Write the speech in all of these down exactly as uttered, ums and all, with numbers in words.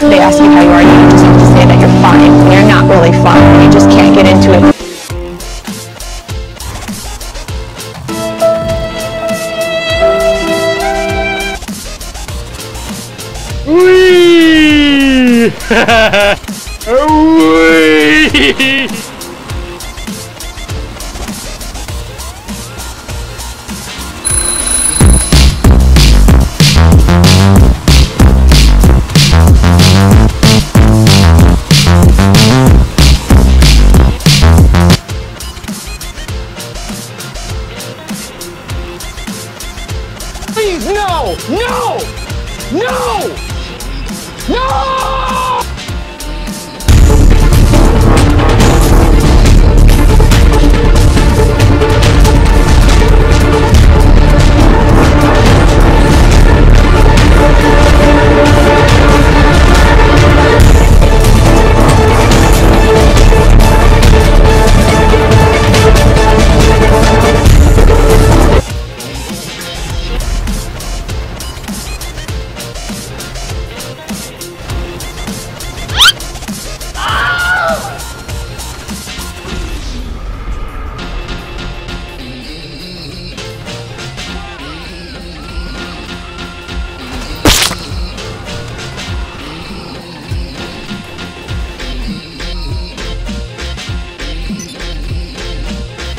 They ask you how you are, you just have to say that you're fine. You're not really fine, you just can't get into it. Wee! Wee! Please, no! No! No! No!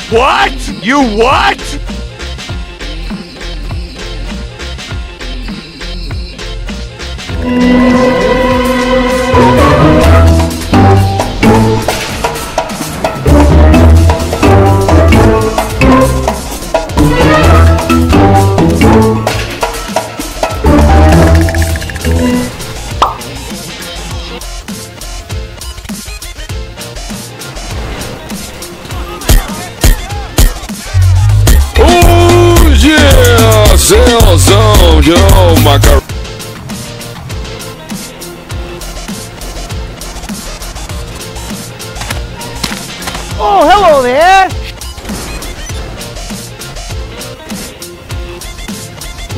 What? You what? Sell zone, yo, my car. Oh, hello there.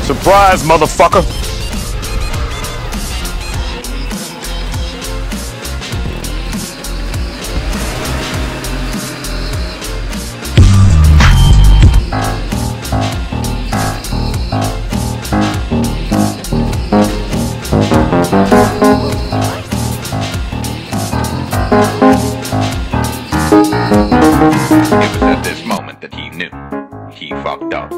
Surprise, motherfucker. He fucked up.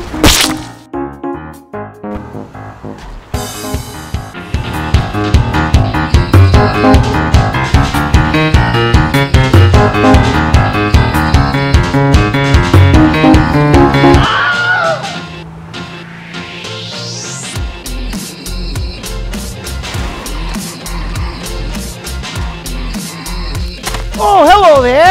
Oh, hello there.